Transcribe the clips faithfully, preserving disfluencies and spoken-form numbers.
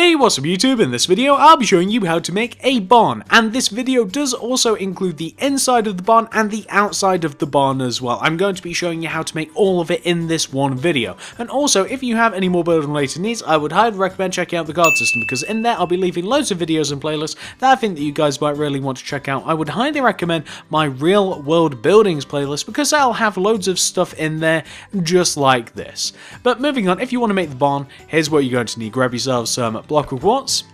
Hey, what's up YouTube? In this video I'll be showing you how to make a barn, and this video does also include the inside of the barn and the outside of the barn as well. I'm going to be showing you how to make all of it in this one video, and also if you have any more building related needs I would highly recommend checking out the card system, because in there I'll be leaving loads of videos and playlists that I think that you guys might really want to check out. I would highly recommend my real world buildings playlist because I'll have loads of stuff in there just like this. But moving on, if you want to make the barn, here's what you're going to need. Grab yourself some block of quartz,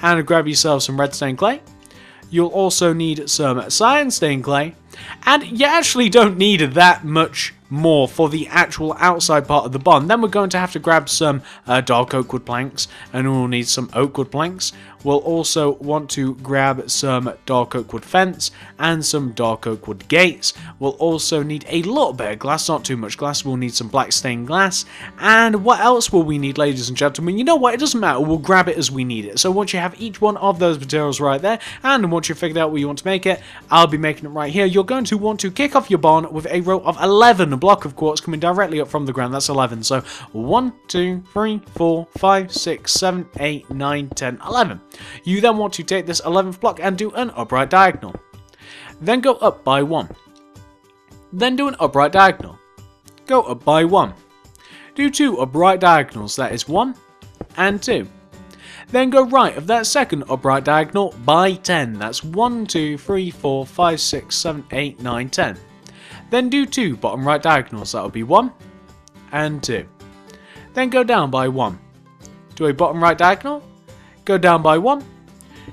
and grab yourself some red stained clay. You'll also need some cyan stained clay, and you actually don't need that much more for the actual outside part of the barn. Then we're going to have to grab some uh, dark oak wood planks, and we'll need some oak wood planks. We'll also want to grab some dark oak wood fence and some dark oak wood gates. We'll also need a little bit of glass, not too much glass. We'll need some black stained glass. And what else will we need, ladies and gentlemen? You know what, it doesn't matter, we'll grab it as we need it. So once you have each one of those materials right there, and once you've figured out what you want to make it, I'll be making it right here. You're going to want to kick off your barn with a row of eleven block of quartz coming directly up from the ground. That's eleven. So one, two, three, four, five, six, seven, eight, nine, ten, eleven. You then want to take this eleventh block and do an upright diagonal. Then go up by one. Then do an upright diagonal. Go up by one. Do two upright diagonals. That is one and two. Then go right of that second upright diagonal by ten. That's one, two, three, four, five, six, seven, eight, nine, ten. Then do two bottom right diagonals, that will be one and two. Then go down by one, do a bottom right diagonal, go down by one,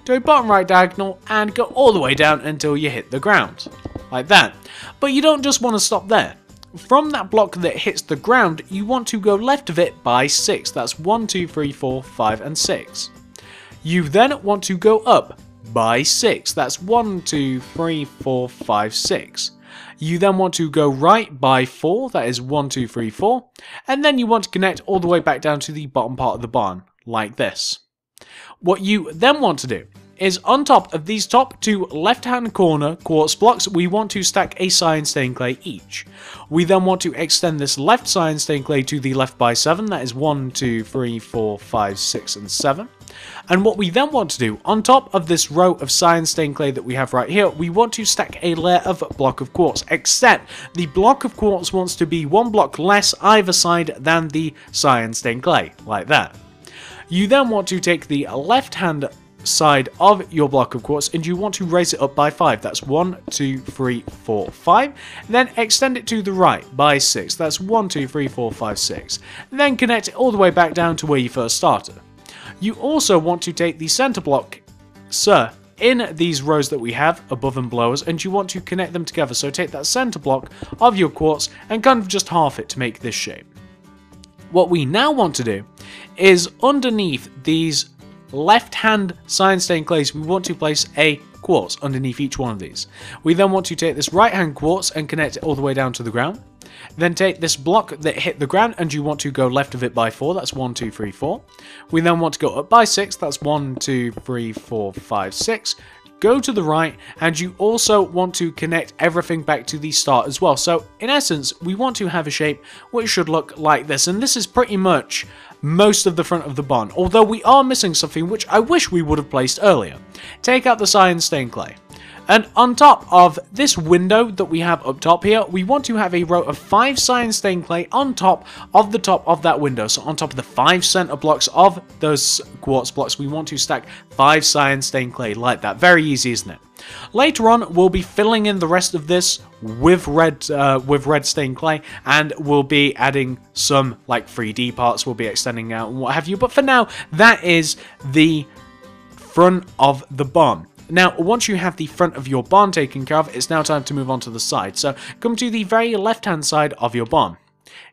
do a bottom right diagonal, and go all the way down until you hit the ground, like that. But you don't just want to stop there. From that block that hits the ground, you want to go left of it by six, that's one, two, three, four, five and six. You then want to go up by six, that's one, two, three, four, five, six. You then want to go right by four, that is one, two, three, four, and then you want to connect all the way back down to the bottom part of the barn, like this. What you then want to do is on top of these top two left-hand corner quartz blocks, we want to stack a cyan stained clay each. We then want to extend this left cyan stained clay to the left by seven, that is one, two, three, four, five, six and seven. And what we then want to do, on top of this row of cyan stained clay that we have right here, we want to stack a layer of block of quartz, except the block of quartz wants to be one block less either side than the cyan stained clay, like that. You then want to take the left-hand side of your block of quartz and you want to raise it up by five, that's one, two, three, four, five. Then extend it to the right by six, that's one, two, three, four, five, six. Then connect it all the way back down to where you first started. You also want to take the center block, sir, in these rows that we have above and below us, and you want to connect them together. So take that center block of your quartz and kind of just half it to make this shape. What we now want to do is underneath these left-hand cyan stained clays, we want to place a quartz underneath each one of these. We then want to take this right-hand quartz and connect it all the way down to the ground. Then take this block that hit the ground and you want to go left of it by four, that's one, two, three, four. We then want to go up by six, that's one, two, three, four, five, six. Go to the right, and you also want to connect everything back to the start as well. So in essence, we want to have a shape which should look like this, and this is pretty much most of the front of the barn, although we are missing something which I wish we would have placed earlier. Take out the cyan stained clay. And on top of this window that we have up top here, we want to have a row of five cyan stained clay on top of the top of that window. So on top of the five center blocks of those quartz blocks, we want to stack five cyan stained clay like that. Very easy, isn't it? Later on, we'll be filling in the rest of this with red uh, with red stained clay, and we'll be adding some like three D parts, we'll be extending out and what have you. But for now, that is the front of the barn. Now, once you have the front of your barn taken care of, it's now time to move on to the side. So, come to the very left-hand side of your barn.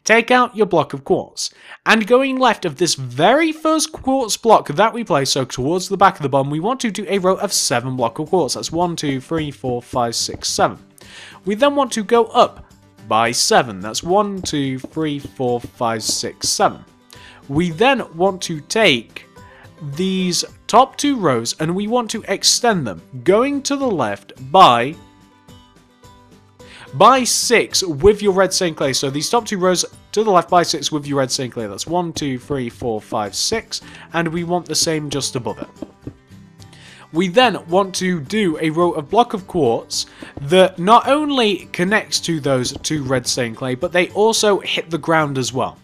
Take out your block of quartz. And going left of this very first quartz block that we place, so towards the back of the barn, we want to do a row of seven block of quartz. That's one, two, three, four, five, six, seven. We then want to go up by seven. That's one, two, three, four, five, six, seven. We then want to take these top two rows and we want to extend them going to the left by by six with your red stained clay. So these top two rows to the left by six with your red staying clear. That's one, two, three, four, five, six, and we want the same just above it. We then want to do a row of block of quartz that not only connects to those two red stained clay, but they also hit the ground as well.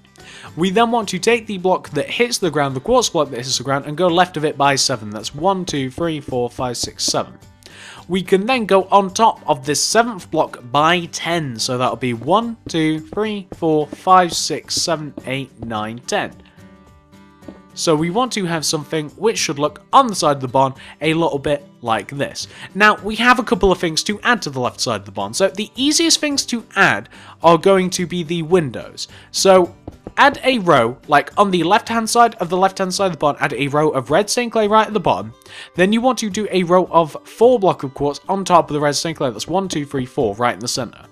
We then want to take the block that hits the ground, the quartz block that hits the ground, and go left of it by seven. That's one, two, three, four, five, six, seven. We can then go on top of this seventh block by ten. So that'll be one, two, three, four, five, six, seven, eight, nine, ten. So we want to have something which should look on the side of the barn a little bit like this. Now, we have a couple of things to add to the left side of the barn. So the easiest things to add are going to be the windows. So add a row, like on the left-hand side of the left-hand side of the barn, add a row of red stained clay right at the bottom. Then you want to do a row of four block of quartz on top of the red stained clay. That's one, two, three, four, right in the center.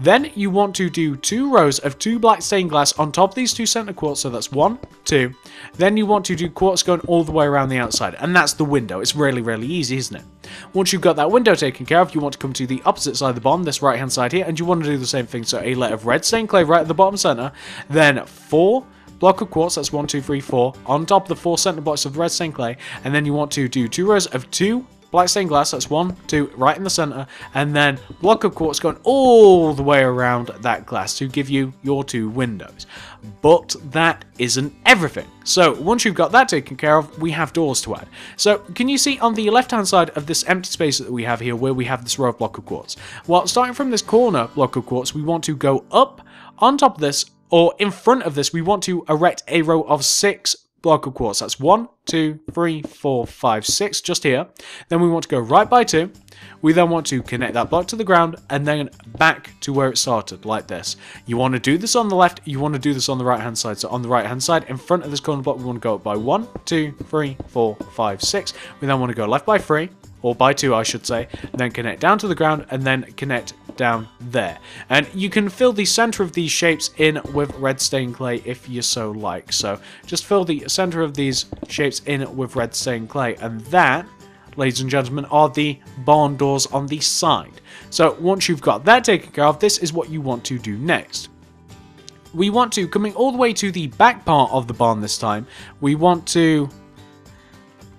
Then you want to do two rows of two black stained glass on top of these two center quartz, so that's one, two. Then you want to do quartz going all the way around the outside, and that's the window. It's really, really easy, isn't it? Once you've got that window taken care of, you want to come to the opposite side of the barn, this right-hand side here, and you want to do the same thing, so a layer of red stained clay right at the bottom center, then four block of quartz, that's one, two, three, four, on top of the four center blocks of red stained clay, and then you want to do two rows of two black stained glass, that's one, two, right in the centre, and then block of quartz going all the way around that glass to give you your two windows. But that isn't everything. So once you've got that taken care of, we have doors to add. So can you see on the left-hand side of this empty space that we have here where we have this row of block of quartz? Well, starting from this corner block of quartz, we want to go up on top of this, or in front of this, we want to erect a row of six block of quartz. That's one, two, three, four, five, six, just here. Then we want to go right by two. We then want to connect that block to the ground and then back to where it started, like this. You want to do this on the left, you want to do this on the right hand side. So on the right hand side, in front of this corner block, we want to go up by one, two, three, four, five, six. We then want to go left by three, or by two I should say, and then connect down to the ground and then connect down there. And you can fill the center of these shapes in with red stained clay if you so like. So just fill the center of these shapes in with red stained clay, and that, ladies and gentlemen, are the barn doors on the side. So once you've got that taken care of, this is what you want to do next. We want to, coming all the way to the back part of the barn this time, we want to,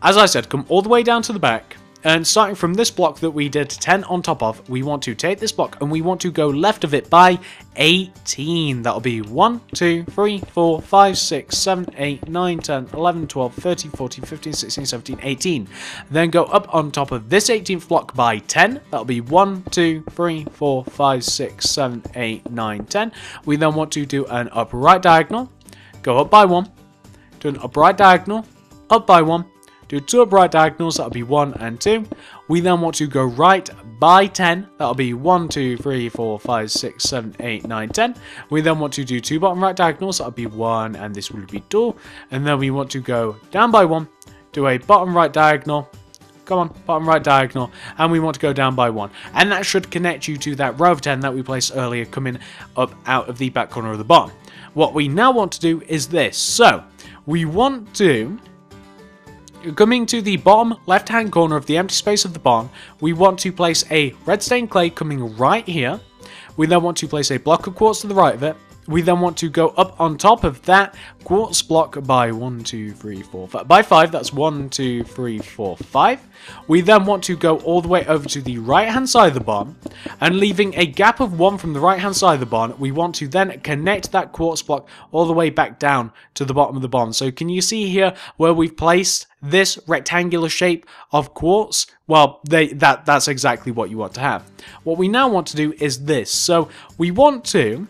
as I said, come all the way down to the back. And starting from this block that we did ten on top of, we want to take this block and we want to go left of it by eighteen. That'll be one, two, three, four, five, six, seven, eight, nine, ten, eleven, twelve, thirteen, fourteen, fifteen, sixteen, seventeen, eighteen. Then go up on top of this eighteenth block by ten. That'll be one, two, three, four, five, six, seven, eight, nine, ten. We then want to do an upright diagonal. Go up by one. Do an upright diagonal. Up by one. Do two upright diagonals, that'll be one and two. We then want to go right by ten, that'll be one, two, three, four, five, six, seven, eight, nine, ten. We then want to do two bottom right diagonals, that'll be one, and this will be two. And then we want to go down by one, do a bottom right diagonal, come on, bottom right diagonal, and we want to go down by one. And that should connect you to that row of ten that we placed earlier coming up out of the back corner of the barn. What we now want to do is this. So, we want to... Coming to the bottom left-hand corner of the empty space of the barn, we want to place a red stained clay coming right here. We then want to place a block of quartz to the right of it. We then want to go up on top of that quartz block by one, two, three, four, five. By five, that's one, two, three, four, five. We then want to go all the way over to the right-hand side of the barn, and leaving a gap of one from the right-hand side of the barn, we want to then connect that quartz block all the way back down to the bottom of the barn. So can you see here where we've placed this rectangular shape of quartz? Well, they, that that's exactly what you want to have. What we now want to do is this. So we want to...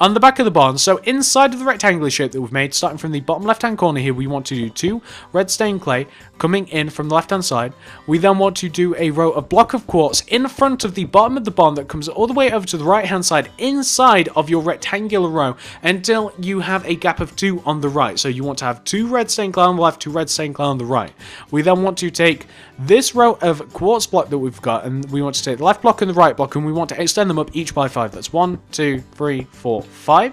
On the back of the barn, so inside of the rectangular shape that we've made, starting from the bottom left-hand corner here, we want to do two red stained clay coming in from the left-hand side. We then want to do a row of block of quartz in front of the bottom of the barn that comes all the way over to the right-hand side inside of your rectangular row until you have a gap of two on the right. So you want to have two red stained clay on the left, two red stained clay on the right. We then want to take this row of quartz block that we've got, and we want to take the left block and the right block, and we want to extend them up each by five. That's one, two, three, four, five.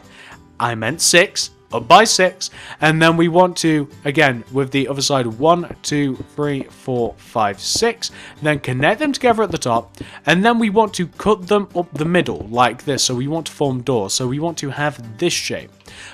I meant six, up by six, and then we want to, again, with the other side, one, two, three, four, five, six, then connect them together at the top, and then we want to cut them up the middle, like this, so we want to form doors, so we want to have this shape.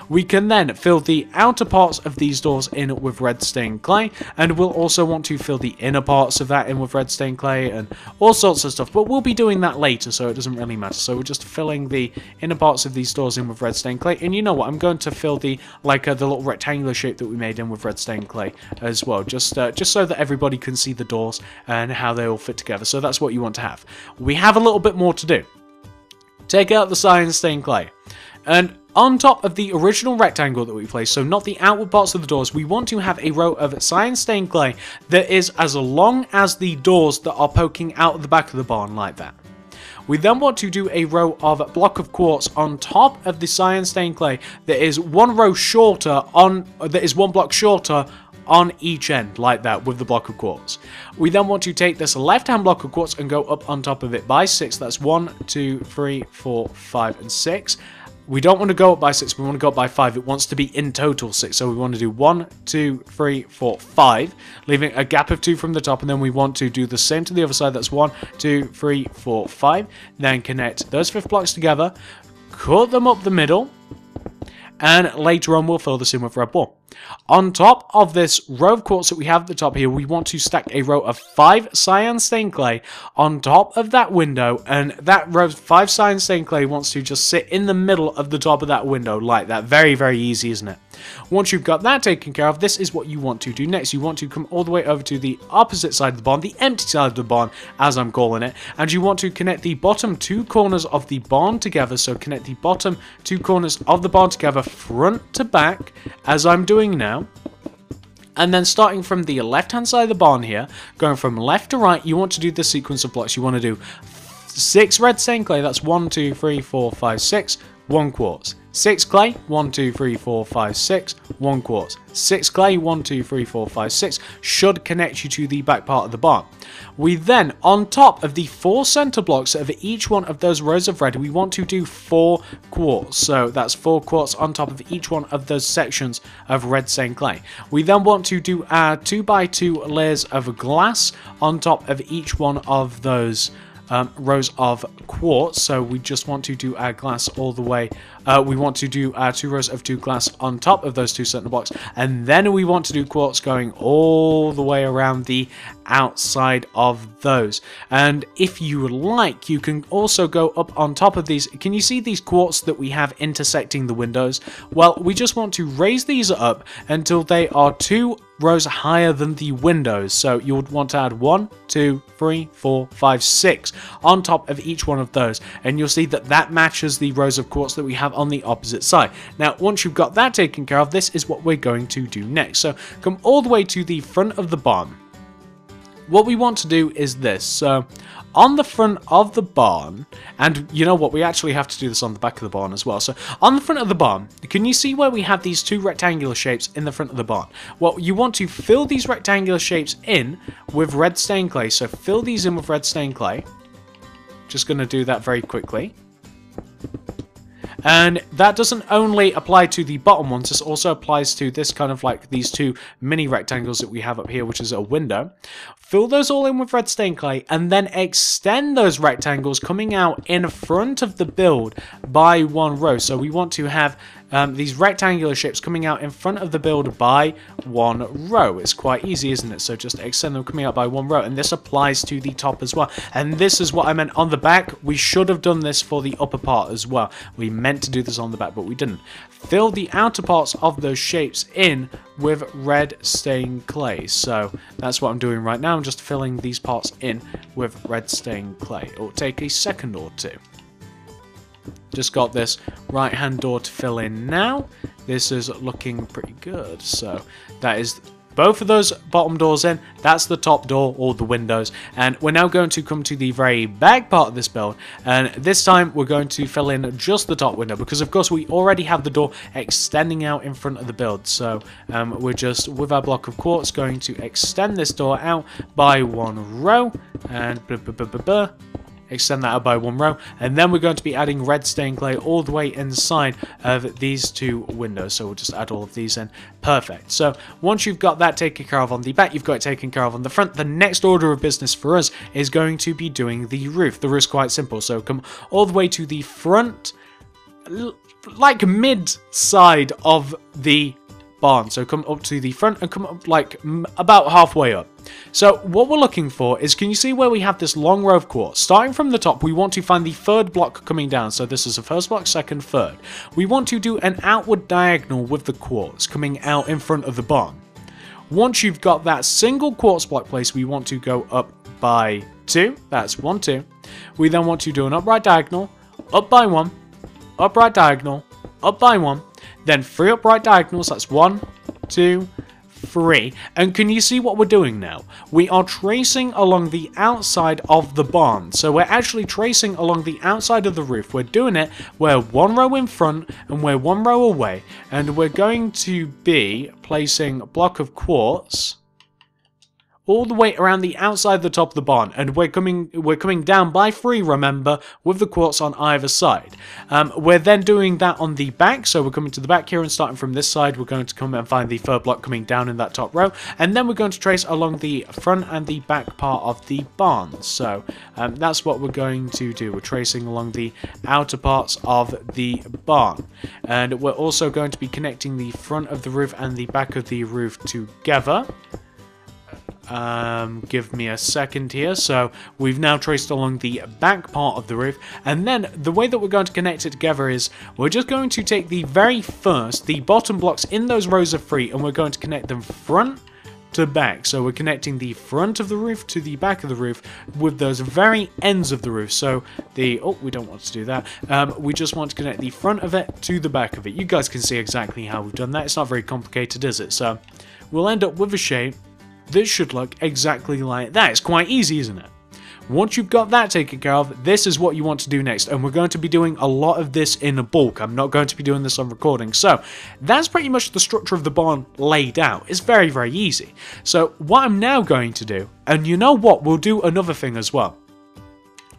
We can then fill the outer parts of these doors in with red stained clay, and we'll also want to fill the inner parts of that in with red stained clay and all sorts of stuff, but we'll be doing that later, so it doesn't really matter. So we're just filling the inner parts of these doors in with red stained clay, and you know what, I'm going to fill the like uh, the little rectangular shape that we made in with red stained clay as well, just uh, just so that everybody can see the doors and how they all fit together. So that's what you want to have. We have a little bit more to do. Take out the cyan stained clay, and on top of the original rectangle that we placed, so not the outward parts of the doors, we want to have a row of cyan stained clay that is as long as the doors that are poking out of the back of the barn like that. We then want to do a row of a block of quartz on top of the cyan stained clay that is one row shorter on, that is one block shorter on each end, like that, with the block of quartz. We then want to take this left-hand block of quartz and go up on top of it by six. That's one, two, three, four, five, and six. We don't want to go up by six, we want to go up by five. It wants to be in total six, so we want to do one, two, three, four, five, leaving a gap of two from the top, and then we want to do the same to the other side. That's one, two, three, four, five. Then connect those fifth blocks together, cut them up the middle, and later on we'll fill this in with red wool. On top of this row of quartz that we have at the top here, we want to stack a row of five cyan stained clay on top of that window, and that row of five cyan stained clay wants to just sit in the middle of the top of that window like that. Very, very easy, isn't it? Once you've got that taken care of, this is what you want to do next. You want to come all the way over to the opposite side of the barn, the empty side of the barn, as I'm calling it, and you want to connect the bottom two corners of the barn together. So connect the bottom two corners of the barn together, front to back, as I'm doing now, and then starting from the left hand side of the barn here, going from left to right, you want to do the sequence of blocks. You want to do six red stained clay, that's one, two, three, four, five, six, one quartz, six clay, one, two, three, four, five, six, one quartz, six clay, one, two, three, four, five, six, should connect you to the back part of the barn. We then, on top of the four center blocks of each one of those rows of red, we want to do four quartz. So that's four quartz on top of each one of those sections of red stained clay. We then want to do our two by two layers of glass on top of each one of those Um, rows of quartz. So we just want to do our glass all the way, uh, we want to do our two rows of two glass on top of those two center blocks, and then we want to do quartz going all the way around the outside of those. And if you like, you can also go up on top of these. Can you see these quartz that we have intersecting the windows? Well, we just want to raise these up until they are two rows higher than the windows. So you would want to add one, two, three, four, five, six on top of each one of those, and you'll see that that matches the rows of quartz that we have on the opposite side. Now, once you've got that taken care of, this is what we're going to do next. So come all the way to the front of the barn. What we want to do is this. So on the front of the barn, and you know what, we actually have to do this on the back of the barn as well. So on the front of the barn, can you see where we have these two rectangular shapes in the front of the barn? Well, you want to fill these rectangular shapes in with red stained clay. So fill these in with red stained clay. Just going to do that very quickly. And that doesn't only apply to the bottom ones, this also applies to this kind of like these two mini rectangles that we have up here, which is a window. Fill those all in with red stained clay, and then extend those rectangles coming out in front of the build by one row. So we want to have um, these rectangular shapes coming out in front of the build by one row. It's quite easy, isn't it? So just extend them coming out by one row, and this applies to the top as well. And this is what I meant on the back. We should have done this for the upper part as well. We meant to do this on the back, but we didn't. Fill the outer parts of those shapes in with red stained clay. So that's what I'm doing right now. I'm just filling these parts in with red stained clay. It'll take a second or two. Just got this right hand door to fill in now. This is looking pretty good. So that is both of those bottom doors in. That's the top door, or the windows. And we're now going to come to the very back part of this build. And this time we're going to fill in just the top window, because of course we already have the door extending out in front of the build. So um, we're just, with our block of quartz, going to extend this door out by one row. And blah, blah, blah, blah, blah. Extend that out by one row, and then we're going to be adding red stained clay all the way inside of these two windows. So we'll just add all of these in. Perfect. So once you've got that taken care of on the back, you've got it taken care of on the front. The next order of business for us is going to be doing the roof. The roof's quite simple, so come all the way to the front like mid-side of the barn. So come up to the front and come up like m about halfway up. So what we're looking for is, can you see where we have this long row of quartz? Starting from the top, we want to find the third block coming down. So this is the first block, second, third. We want to do an outward diagonal with the quartz coming out in front of the barn. Once you've got that single quartz block placed, we want to go up by two. That's one, two. We then want to do an upright diagonal, up by one, upright diagonal, up by one, then three upright diagonals. That's one, two, three. And can you see what we're doing now? We are tracing along the outside of the barn. So we're actually tracing along the outside of the roof. We're doing it. We're one row in front and we're one row away. And we're going to be placing a block of quartz all the way around the outside of the top of the barn, and we're coming we're coming down by three, remember, with the quartz on either side. Um, we're then doing that on the back, so we're coming to the back here, and starting from this side, we're going to come and find the third block coming down in that top row, and then we're going to trace along the front and the back part of the barn. So um, that's what we're going to do. We're tracing along the outer parts of the barn, and we're also going to be connecting the front of the roof and the back of the roof together. Um, give me a second here. So we've now traced along the back part of the roof, and then the way that we're going to connect it together is we're just going to take the very first, the bottom blocks in those rows of three, and we're going to connect them front to back. So we're connecting the front of the roof to the back of the roof with those very ends of the roof. So the, oh, we don't want to do that. Um, we just want to connect the front of it to the back of it. You guys can see exactly how we've done that. It's not very complicated, is it? So we'll end up with a shape. This should look exactly like that. It's quite easy, isn't it? Once you've got that taken care of, this is what you want to do next. And we're going to be doing a lot of this in a bulk. I'm not going to be doing this on recording. So that's pretty much the structure of the barn laid out. It's very, very easy. So what I'm now going to do, and you know what? We'll do another thing as well.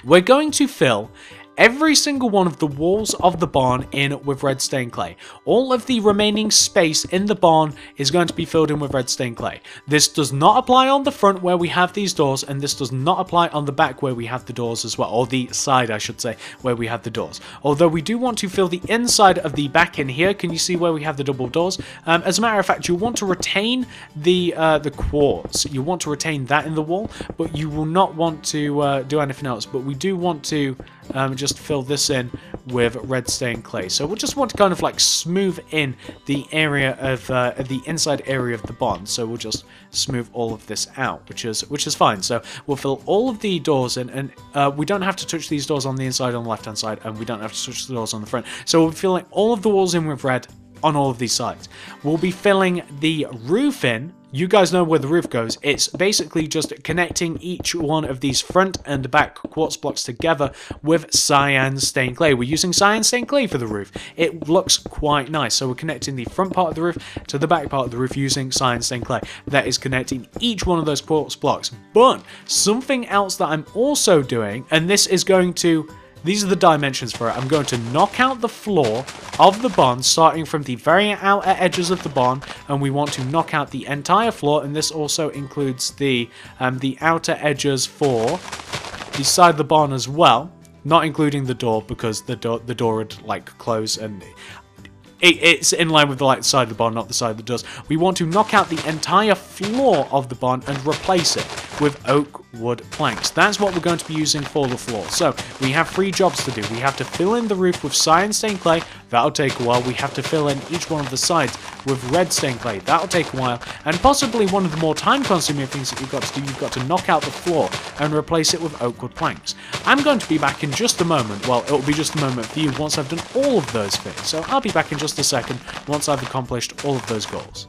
We're going to fill every single one of the walls of the barn in with red stained clay. All of the remaining space in the barn is going to be filled in with red stained clay. This does not apply on the front where we have these doors, and this does not apply on the back where we have the doors as well, or the side I should say, where we have the doors. Although we do want to fill the inside of the back in here. Can you see where we have the double doors? Um, as a matter of fact, you want to retain the uh, the quartz. You want to retain that in the wall, but you will not want to uh, do anything else. But we do want to um, just Just fill this in with red stained clay. So we'll just want to kind of like smooth in the area of uh, the inside area of the barn. So we'll just smooth all of this out, which is which is fine. So we'll fill all of the doors in, and uh, we don't have to touch these doors on the inside on the left hand side, and we don't have to touch the doors on the front. So we'll be filling all of the walls in with red on all of these sides. We'll be filling the roof in. You guys know where the roof goes. It's basically just connecting each one of these front and back quartz blocks together with cyan stained clay. We're using cyan stained clay for the roof. It looks quite nice. So we're connecting the front part of the roof to the back part of the roof using cyan stained clay. That is connecting each one of those quartz blocks. But something else that I'm also doing, and this is going to... these are the dimensions for it. I'm going to knock out the floor of the barn, starting from the very outer edges of the barn, and we want to knock out the entire floor, and this also includes the um, the outer edges for the side of the barn as well, not including the door, because the door the door would like close, and it, it's in line with the like, side of the barn, not the side that does. We want to knock out the entire floor of the barn and replace it with oak wood planks. That's what we're going to be using for the floor. So we have three jobs to do. We have to fill in the roof with cyan stained clay. That'll take a while. We have to fill in each one of the sides with red stained clay. That'll take a while. And possibly one of the more time-consuming things that you've got to do, you've got to knock out the floor and replace it with oak wood planks. I'm going to be back in just a moment. Well, it'll be just a moment for you once I've done all of those things. So I'll be back in just a second once I've accomplished all of those goals.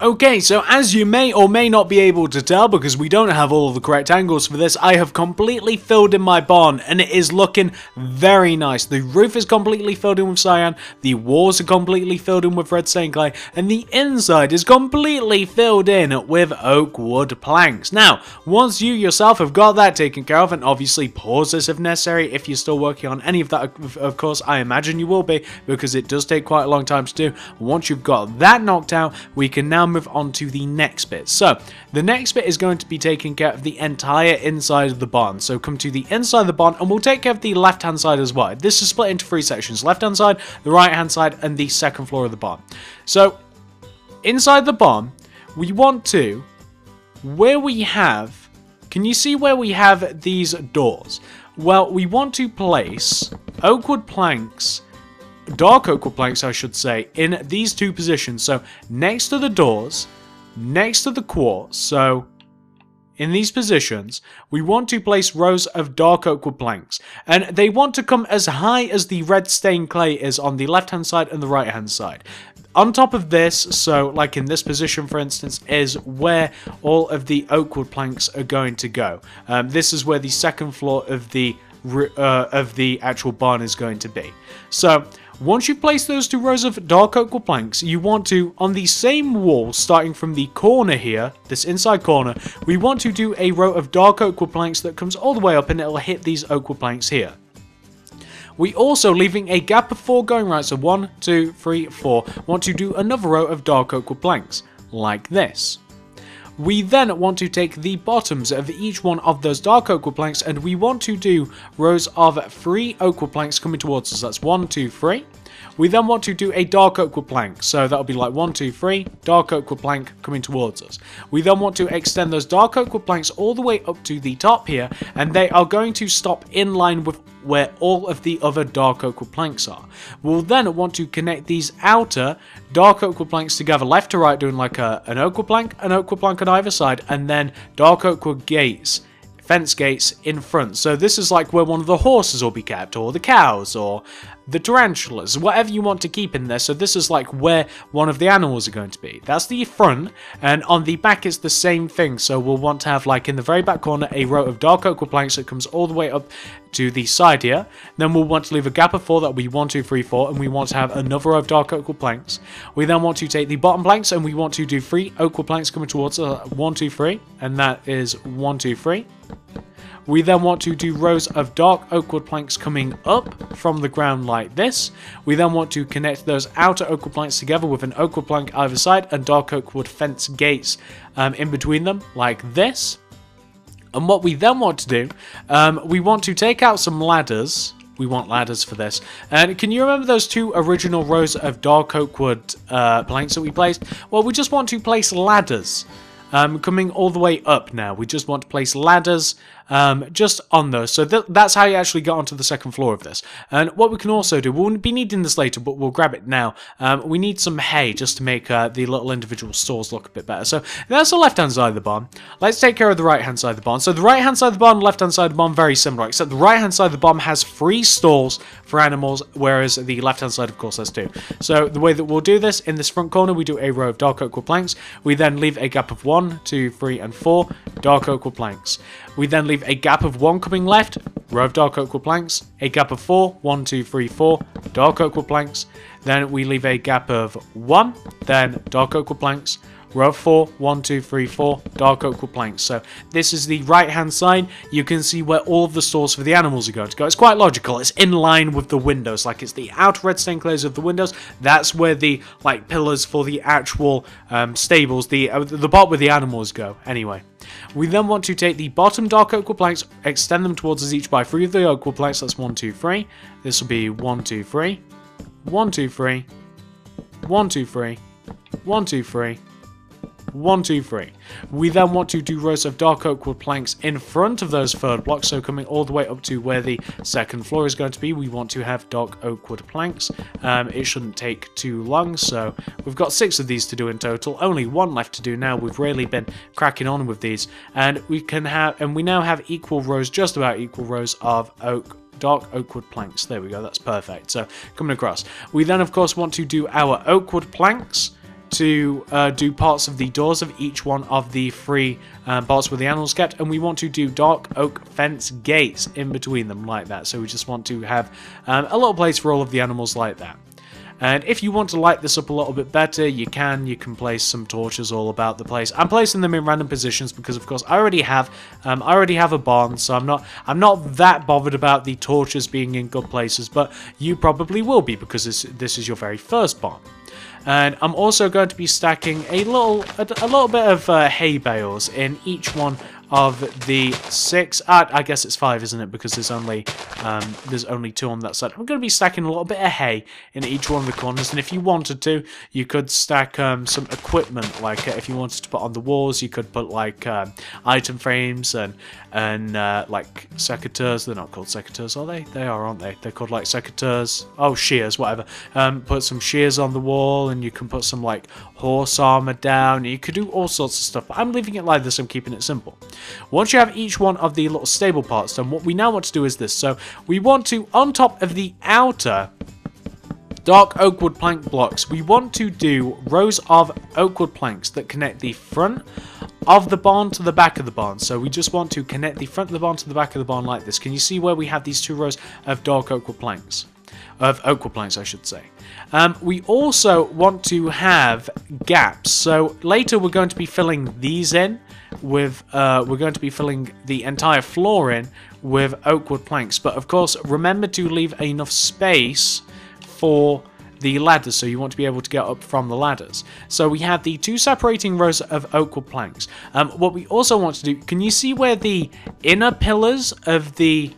Okay, so as you may or may not be able to tell, because we don't have all of the correct angles for this, I have completely filled in my barn, and it is looking very nice. The roof is completely filled in with cyan, the walls are completely filled in with red stained clay, and the inside is completely filled in with oak wood planks. Now, once you yourself have got that taken care of, and obviously pause this if necessary, if you're still working on any of that, of course, I imagine you will be, because it does take quite a long time to do. Once you've got that knocked out, we can now move on to the next bit. So the next bit is going to be taking care of the entire inside of the barn. So come to the inside of the barn and we'll take care of the left hand side as well. This is split into three sections: left hand side, the right hand side, and the second floor of the barn. So inside the barn, we want to, where we have, can you see where we have these doors? Well, we want to place oak wood planks, dark oak wood planks I should say, in these two positions. So next to the doors, next to the quartz, so in these positions, we want to place rows of dark oak wood planks. And they want to come as high as the red stained clay is on the left hand side and the right hand side. On top of this, so like in this position for instance, is where all of the oak wood planks are going to go. Um, this is where the second floor of the Uh, of the actual barn is going to be. So once you place those two rows of dark oak wood planks, you want to, on the same wall, starting from the corner here, this inside corner, we want to do a row of dark oak wood planks that comes all the way up and it'll hit these oak wood planks here. We also, leaving a gap of four going right, so one, two, three, four, want to do another row of dark oak wood planks, like this. We then want to take the bottoms of each one of those dark oak wood planks and we want to do rows of three oak wood planks coming towards us. That's one, two, three. We then want to do a dark oak wood plank. So that'll be like one, two, three, dark oak wood plank coming towards us. We then want to extend those dark oak wood planks all the way up to the top here and they are going to stop in line with where all of the other dark oak wood planks are. We'll then want to connect these outer dark oak wood planks together left to right, doing like a, an oak wood plank, an oak wood plank on either side, and then dark oak wood gates, fence gates in front. So this is like where one of the horses will be kept, or the cows, or the tarantulas, whatever you want to keep in there. So this is like where one of the animals are going to be. That's the front, and on the back it's the same thing. So we'll want to have, like in the very back corner, a row of dark oak wood planks that comes all the way up to the side here. Then we'll want to leave a gap of four, that'll be one, two, three, four, and we want to have another row of dark oak wood planks. We then want to take the bottom planks and we want to do three oak wood planks coming towards us, one, two, three, and that is one, two, three. We then want to do rows of dark oak wood planks coming up from the ground like this. We then want to connect those outer oak wood planks together with an oak wood plank either side and dark oak wood fence gates um, in between them like this. And what we then want to do, um, we want to take out some ladders. We want ladders for this. And can you remember those two original rows of dark oak wood uh, planks that we placed? Well, we just want to place ladders. Um, coming all the way up now. We just want to place ladders um, just on those. So th that's how you actually get onto the second floor of this. And what we can also do, we'll be needing this later, but we'll grab it now. Um, we need some hay just to make uh, the little individual stores look a bit better. So that's the left-hand side of the barn. Let's take care of the right-hand side of the barn. So the right-hand side of the barn and left-hand side of the barn, very similar, except the right-hand side of the barn has three stalls for animals, whereas the left-hand side, of course, has two. So the way that we'll do this, in this front corner, we do a row of dark oak wood planks. We then leave a gap of one. One, two, three, and four dark oak wood planks. We then leave a gap of one coming left, row of dark oak wood planks, a gap of four, one, two, three, four dark oak wood planks. Then we leave a gap of one, then dark oak wood planks, row of four, one, two, three, four dark oak wood planks. So this is the right-hand side. You can see where all of the stores for the animals are going to go. It's quite logical. It's in line with the windows. Like it's the outer red stained glaze of the windows. That's where the like pillars for the actual um, stables, the uh, the part where the animals go. Anyway. We then want to take the bottom dark oak wood planks, extend them towards us each by three of the oak wood planks. That's one, two, three. This will be one, two, three. One, two, three. One, two, three. One, two, three. One, two, three. We then want to do rows of dark oak wood planks in front of those third blocks. So coming all the way up to where the second floor is going to be, we want to have dark oak wood planks. Um, it shouldn't take too long. So we've got six of these to do in total. Only one left to do now. We've really been cracking on with these, and we can have, and we now have equal rows, just about equal rows of oak. Dark oak wood planks. There we go. That's perfect. So coming across, we then of course want to do our oak wood planks to uh, do parts of the doors of each one of the three um, parts where the animals kept, and we want to do dark oak fence gates in between them like that. So we just want to have um, a little place for all of the animals like that. And if you want to light this up a little bit better, you can. You can place some torches all about the place. I'm placing them in random positions because, of course, I already have. Um, I already have a barn, so I'm not. I'm not that bothered about the torches being in good places. But you probably will be because this, this is your very first barn. And I'm also going to be stacking a little, a, a little bit of uh, hay bales in each one of the six. Uh, I guess it's five, isn't it? Because there's only um, there's only two on that side. I'm going to be stacking a little bit of hay in each one of the corners. And if you wanted to, you could stack um, some equipment. Like uh, if you wanted to put on the walls, you could put like um, item frames and and uh, like secateurs. They're not called secateurs, are they? They are, aren't they? They're called like secateurs. Oh, shears, whatever. Um, put some shears on the wall, and you can put some like horse armor down. You could do all sorts of stuff. But I'm leaving it like this. I'm keeping it simple. Once you have each one of the little stable parts done, what we now want to do is this. So we want to, on top of the outer dark oak wood plank blocks, we want to do rows of oak wood planks that connect the front of the barn to the back of the barn. So we just want to connect the front of the barn to the back of the barn like this. Can you see where we have these two rows of dark oak wood planks? Of oak wood planks, I should say. Um, we also want to have gaps. So later we're going to be filling these in with, uh, we're going to be filling the entire floor in with oak wood planks. But of course, remember to leave enough space for the ladders, so you want to be able to get up from the ladders. So we have the two separating rows of oak wood planks. Um, what we also want to do, can you see where the inner pillars of the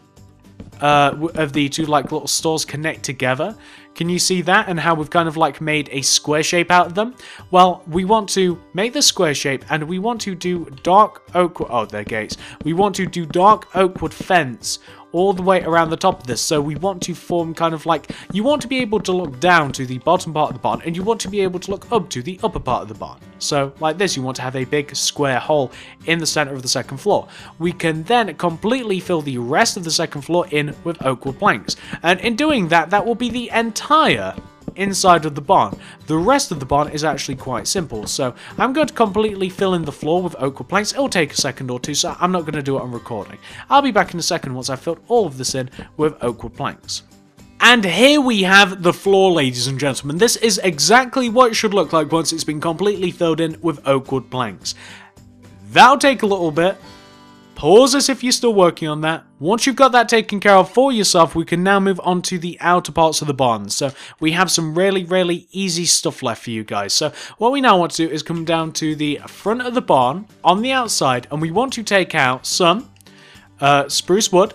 Uh, of the two like little stores connect together? Can you see that, and how we've kind of like made a square shape out of them? Well, we want to make the square shape, and we want to do dark oak, oh, they're gates. We want to do dark oak wood fence all the way around the top of this. So we want to form kind of like, you want to be able to look down to the bottom part of the barn, and you want to be able to look up to the upper part of the barn. So like this, you want to have a big square hole in the center of the second floor. We can then completely fill the rest of the second floor in with oak wood planks, and in doing that, that will be the entire inside of the barn. The rest of the barn is actually quite simple. So I'm going to completely fill in the floor with oak wood planks. It'll take a second or two, so I'm not going to do it on recording. I'll be back in a second once I've filled all of this in with oak wood planks. And here we have the floor, ladies and gentlemen. This is exactly what it should look like once it's been completely filled in with oak wood planks. That'll take a little bit. Pause this if you're still working on that. Once you've got that taken care of for yourself, we can now move on to the outer parts of the barn. So we have some really, really easy stuff left for you guys. So what we now want to do is come down to the front of the barn on the outside, and we want to take out some uh, spruce wood.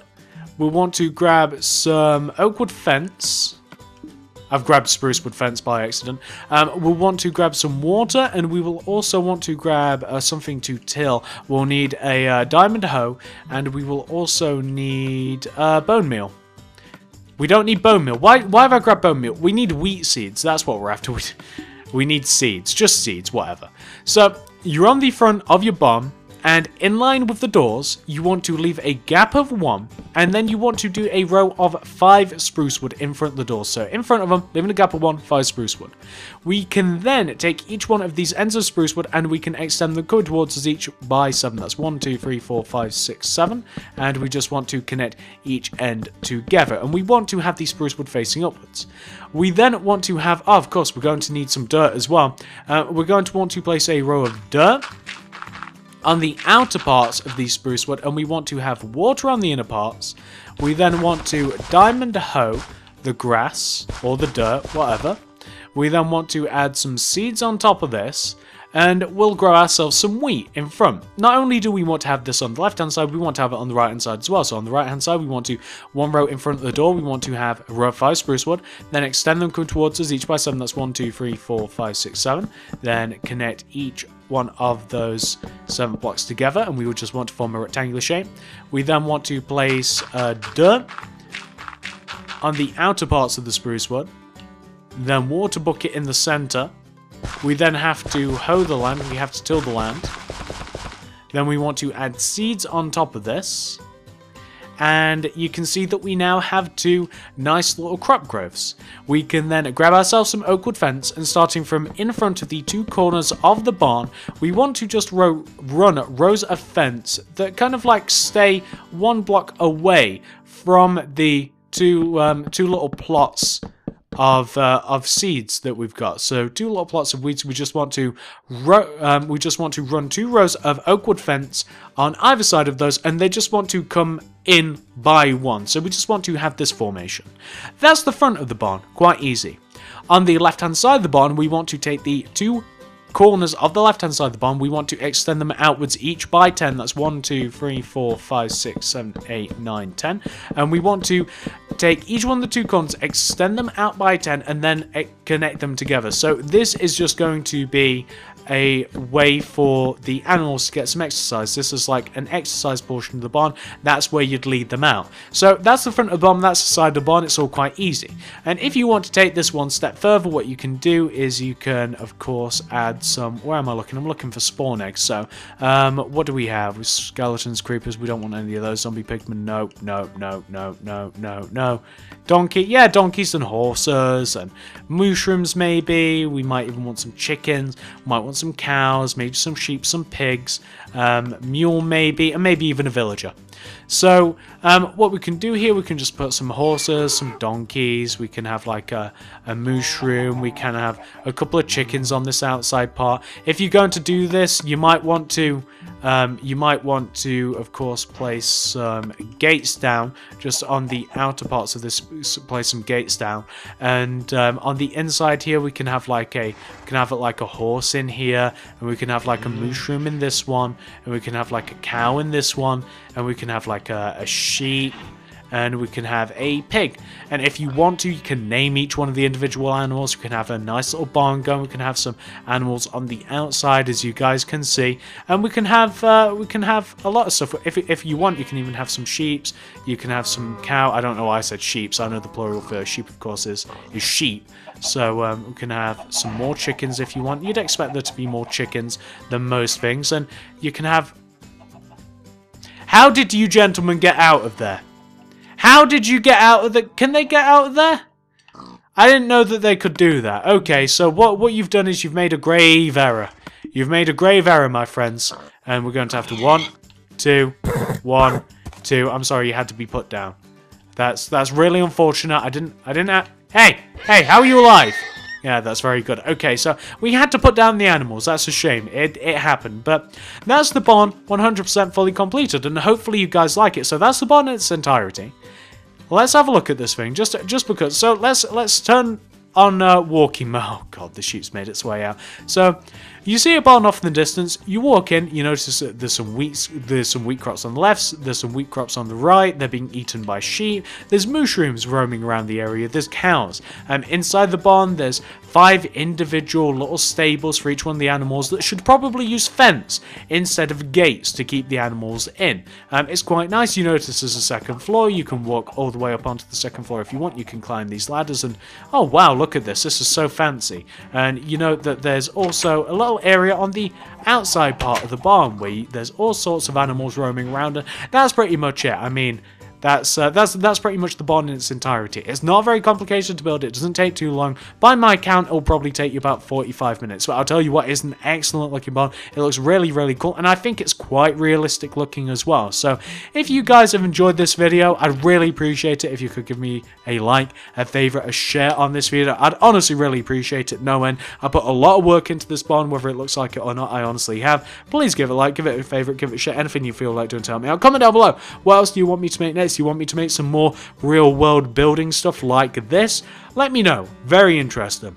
We want to grab some oak wood fence. I've grabbed spruce wood fence by accident. Um, we'll want to grab some water, and we will also want to grab uh, something to till. We'll need a uh, diamond hoe, and we will also need uh, bone meal. We don't need bone meal. Why, why have I grabbed bone meal? We need wheat seeds. That's what we're after. We, we need seeds. Just seeds, whatever. So you're on the front of your barn, and in line with the doors, you want to leave a gap of one, and then you want to do a row of five spruce wood in front of the doors. So in front of them, leaving a gap of one, five spruce wood. We can then take each one of these ends of spruce wood, and we can extend them towards each by seven. That's one, two, three, four, five, six, seven. And we just want to connect each end together. And we want to have the spruce wood facing upwards. We then want to have, oh, of course, we're going to need some dirt as well. Uh, we're going to want to place a row of dirt on the outer parts of the spruce wood, and we want to have water on the inner parts. We then want to diamond hoe the grass or the dirt, whatever. We then want to add some seeds on top of this, and we'll grow ourselves some wheat in front. Not only do we want to have this on the left hand side, we want to have it on the right hand side as well. So on the right hand side, we want to one row in front of the door, we want to have a row of five spruce wood, then extend them towards us each by seven. That's one, two, three, four, five, six, seven. Then connect each one of those seven blocks together, and we would just want to form a rectangular shape. We then want to place uh, dirt on the outer parts of the spruce wood, then water bucket in the center. We then have to hoe the land, we have to till the land. Then we want to add seeds on top of this. And you can see that we now have two nice little crop growths. We can then grab ourselves some oak wood fence, and starting from in front of the two corners of the barn, we want to just row, run rows of fence that kind of like stay one block away from the two, um, two little plots of uh, of seeds that we've got. So two little plots of weeds. We just want to ro um, we just want to run two rows of oak wood fence on either side of those, and they just want to come in by one. So we just want to have this formation. That's the front of the barn. Quite easy. On the left-hand side of the barn, we want to take the two corners of the left-hand side of the barn. We want to extend them outwards each by ten. That's one, two, three, four, five, six, seven, eight, nine, ten. And we want to take each one of the two corners, extend them out by ten, and then connect them together. So this is just going to be a way for the animals to get some exercise. This is like an exercise portion of the barn. That's where you'd lead them out. So that's the front of the barn, that's the side of the barn. It's all quite easy. And if you want to take this one step further, what you can do is you can, of course, add some... Where am I looking? I'm looking for spawn eggs. So um, what do we have? With skeletons, creepers, we don't want any of those. Zombie pigmen, no, no, no, no, no, no, no. Donkey, yeah, donkeys and horses and mushrooms maybe. We might even want some chickens. Might want some cows, maybe some sheep, some pigs, um, mule maybe, and maybe even a villager. So um, what we can do here, we can just put some horses, some donkeys, we can have like a, a mushroom, we can have a couple of chickens on this outside part. If you're going to do this, you might want to, um, you might want to, of course, place some gates down, just on the outer parts of this, place some gates down, and um, on the inside here, we can have like a, we can have it like a horse in here, and we can have like a mushroom in this one, and we can have like a cow in this one, and we can have like a, a sheep, and we can have a pig. And if you want to, you can name each one of the individual animals. You can have a nice little barn going. We can have some animals on the outside, as you guys can see, and we can have uh, we can have a lot of stuff. If, if you want, you can even have some sheep. You can have some cow. I don't know why I said sheep. So I know the plural for sheep, of course, is is sheep. So um, we can have some more chickens if you want. You'd expect there to be more chickens than most things, and you can have. How did you gentlemen get out of there? How did you get out of the... Can they get out of there? I didn't know that they could do that. Okay, so what, what you've done is you've made a grave error. You've made a grave error, my friends. And we're going to have to... One, two, one, two. I'm sorry, you had to be put down. That's that's really unfortunate. I didn't... I didn't... Ha hey! Hey, how are you alive? Yeah, that's very good. Okay, so we had to put down the animals. That's a shame. It, it happened. But that's the barn one hundred percent fully completed, and hopefully you guys like it. So that's the barn in its entirety. Let's have a look at this thing, just just because. So let's let's turn on uh, walking mode. Oh, God, the sheep's made its way out. So you see a barn off in the distance. You walk in. You notice that there's some wheat, there's some wheat crops on the left. There's some wheat crops on the right. They're being eaten by sheep. There's mushrooms roaming around the area. There's cows. Um, inside the barn, there's five individual little stables for each one of the animals that should probably use fence instead of gates to keep the animals in. Um, it's quite nice. You notice there's a second floor. You can walk all the way up onto the second floor if you want. You can climb these ladders and, oh, wow, look at this. This is so fancy. And you know that there's also a little area on the outside part of the barn where you, there's all sorts of animals roaming around. And that's pretty much it. I mean... That's, uh, that's that's pretty much the barn in its entirety. It's not very complicated to build. It doesn't take too long. By my count, it'll probably take you about forty-five minutes. But I'll tell you what, it's an excellent looking barn. It looks really, really cool. And I think it's quite realistic looking as well. So if you guys have enjoyed this video, I'd really appreciate it if you could give me a like, a favorite, a share on this video. I'd honestly really appreciate it. No end. I put a lot of work into this barn, whether it looks like it or not. I honestly have. Please give it a like, give it a favorite, give it a share. Anything you feel like doing, tell me out. Comment down below. What else do you want me to make next? You want me to make some more real world building stuff like this? Let me know. Very interesting.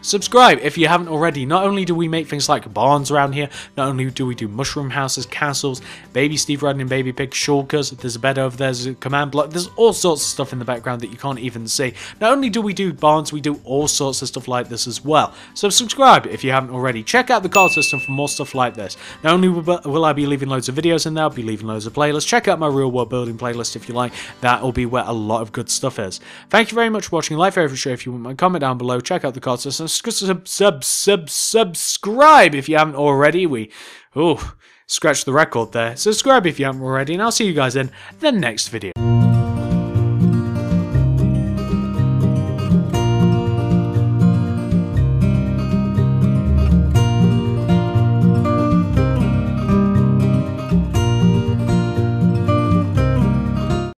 Subscribe if you haven't already. Not only do we make things like barns around here, not only do we do mushroom houses, castles, baby Steve Redden and baby pig, shulkers, there's a bed over there, there's a command block, there's all sorts of stuff in the background that you can't even see. Not only do we do barns, we do all sorts of stuff like this as well. So subscribe if you haven't already. Check out the card system for more stuff like this. Not only will I be leaving loads of videos in there, I'll be leaving loads of playlists. Check out my real world building playlist if you like. That'll be where a lot of good stuff is. Thank you very much for watching. Like for every show if you want my comment down below. Check out the card system. Sub, sub, sub, subscribe if you haven't already. We, oh, scratched the record there. Subscribe if you haven't already, and I'll see you guys in the next video.